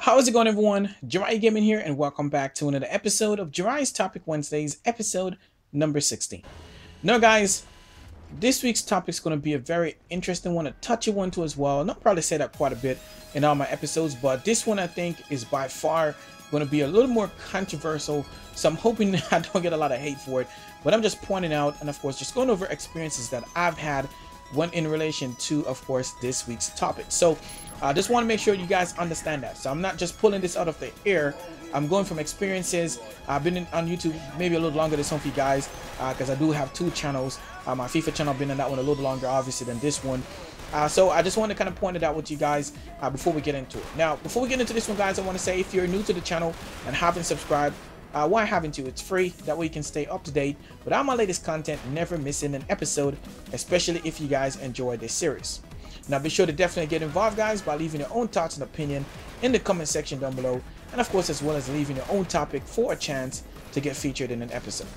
How is it going, everyone? Jiraiya Gaming here, and welcome back to another episode of Jiraiya's Topic Wednesdays, episode number 16. Now, guys, this week's topic is going to be a very interesting one, a touchy one too as well. And I'll probably say that quite a bit in all my episodes, but this one I think is by far going to be a little more controversial. So I'm hoping that I don't get a lot of hate for it, but I'm just pointing out and, of course, just going over experiences that I've had when in relation to, of course, this week's topic. So I just want to make sure you guys understand that. So I'm not just pulling this out of the air. I'm going from experiences. I've been on YouTube maybe a little longer than some of you guys because I do have two channels. My FIFA channel, I've been on that one a little longer, obviously, than this one. So I just want to kind of point it out with you guys before we get into it. Now, before we get into this one, guys, I want to say if you're new to the channel and haven't subscribed, why haven't you? It's free. That way you can stay up to date with all my latest content, never missing an episode, especially if you guys enjoy this series. Now, be sure to definitely get involved, guys, by leaving your own thoughts and opinion in the comment section down below. And, of course, as well as leaving your own topic for a chance to get featured in an episode.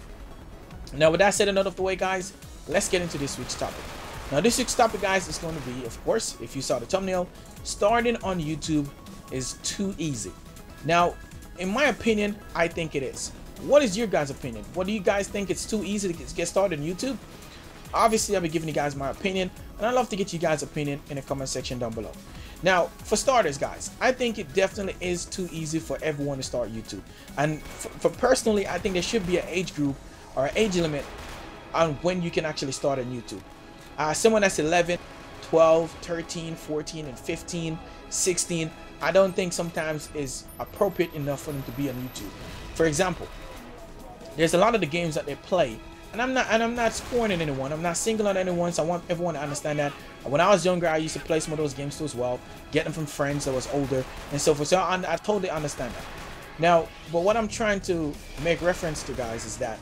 Now, with that said and out of the way, guys, let's get into this week's topic. Now, this week's topic, guys, is going to be, of course, if you saw the thumbnail, starting on YouTube is too easy. Now, in my opinion, I think it is. What is your guys' opinion? What do you guys think? It's too easy to get started on YouTube? Obviously, I'll be giving you guys my opinion, and I'd love to get you guys' opinion in the comment section down below. Now, for starters, guys, I think it definitely is too easy for everyone to start YouTube. And for personally, I think there should be an age group or an age limit on when you can actually start on YouTube. Someone that's 11, 12, 13, 14, and 15, 16, I don't think sometimes is appropriate enough for them to be on YouTube. For example, there's a lot of the games that they play. And I'm not scorning anyone. I'm not singling on anyone, so I want everyone to understand that. When I was younger, I used to play some of those games too as well, get them from friends that was older and so forth. So I totally understand that. Now, but what I'm trying to make reference to, guys, is that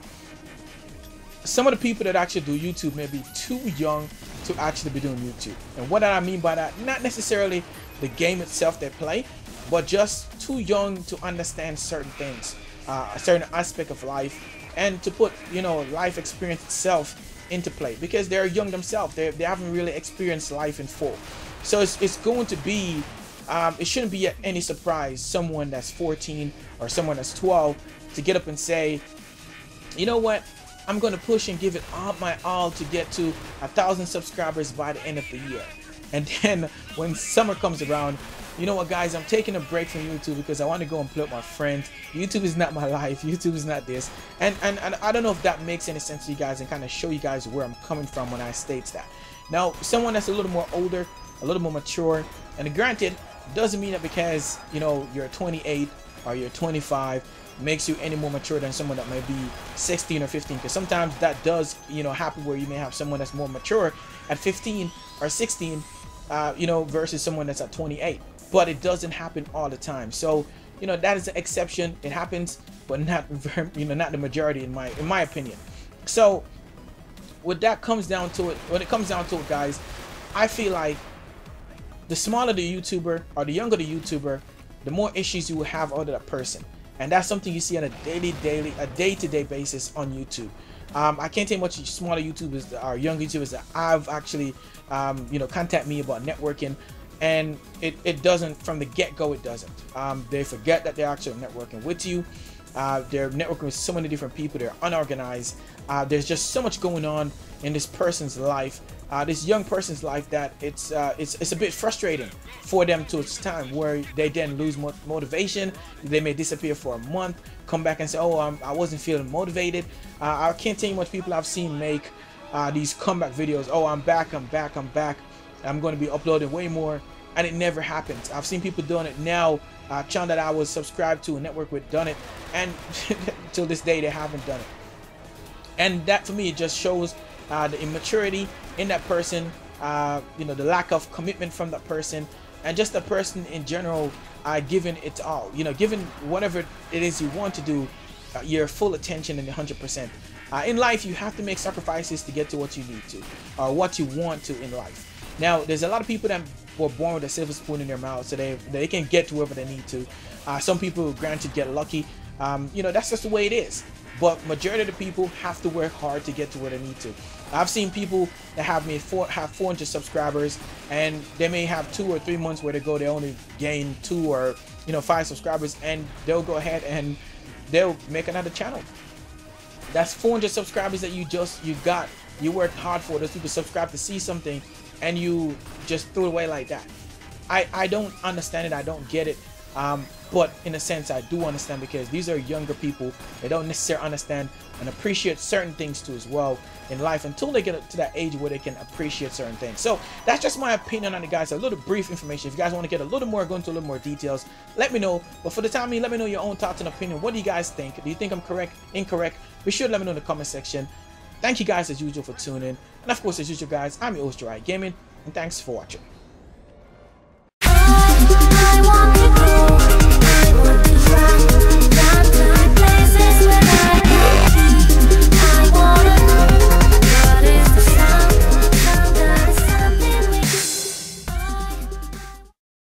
some of the people that actually do YouTube may be too young to actually be doing YouTube. And what I mean by that, not necessarily the game itself they play, but just too young to understand certain things, a certain aspect of life, and to put, you know, life experience itself into play, because they're young themselves. They haven't really experienced life in full. So it's going to be, it shouldn't be any surprise someone that's 14 or someone that's 12 to get up and say, you know what, I'm going to push and give it all my all to get to 1,000 subscribers by the end of the year. And then when summer comes around, you know what, guys, I'm taking a break from YouTube because I want to go and play with my friends. YouTube is not my life. YouTube is not this. And I don't know if that makes any sense to you guys and kind of show you guys where I'm coming from when I state that. Now, someone that's a little more older, a little more mature, and granted, doesn't mean that because, you know, you're 28 or you're 25 makes you any more mature than someone that might be 16 or 15, because sometimes that does, you know, happen where you may have someone that's more mature at 15 or 16, you know, versus someone that's at 28. But it doesn't happen all the time. So, you know, that is an exception. It happens, but not very, you know, not the majority in my opinion. So what that comes down to it, when it comes down to it, guys, I feel like the smaller the YouTuber or the younger the YouTuber, the more issues you will have out of that person. And that's something you see on a day-to-day basis on YouTube. I can't tell you much smaller YouTubers or young YouTubers that I've actually, you know, contact me about networking. And it doesn't, from the get-go, it doesn't. They forget that they're actually networking with you. They're networking with so many different people. They're unorganized. There's just so much going on in this person's life, this young person's life, that it's a bit frustrating for them to its time, where they then lose motivation. They may disappear for a month, come back and say, oh, I wasn't feeling motivated. I can't tell you much people I've seen make these comeback videos. Oh, I'm back, I'm back, I'm back. I'm going to be uploading way more, and it never happens. I've seen people doing it now. Channel that I was subscribed to and network with done it, and till this day they haven't done it. And that, for me, it just shows the immaturity in that person, you know, the lack of commitment from that person, and just the person in general giving it all, you know, giving whatever it is you want to do, your full attention and 100%. In life, you have to make sacrifices to get to what you need to, or what you want to in life. Now, there's a lot of people that were born with a silver spoon in their mouth, so they can get to wherever they need to. Some people, granted, get lucky. You know, that's just the way it is. But majority of the people have to work hard to get to where they need to. I've seen people that have 400 subscribers, and they may have 2 or 3 months where they go, they only gain 2 or 5 subscribers, and they'll go ahead and they'll make another channel. That's 400 subscribers that you got. You worked hard for. Those people subscribe to see something, and you just threw it away like that. I don't understand it. I don't get it. But in a sense, I do understand, because these are younger people. They don't necessarily understand and appreciate certain things too as well in life until they get to that age where they can appreciate certain things. So that's just my opinion on it, guys. A little brief information. If you guys want to get a little more, go into a little more details, let me know. But for the time being, let me know your own thoughts and opinion. What do you guys think? Do you think I'm correct, incorrect? Be sure to let me know in the comment section. Thank you guys as usual for tuning in. And of course, as usual, guys, I'm your host, Jiraiya Gaming, and thanks for watching.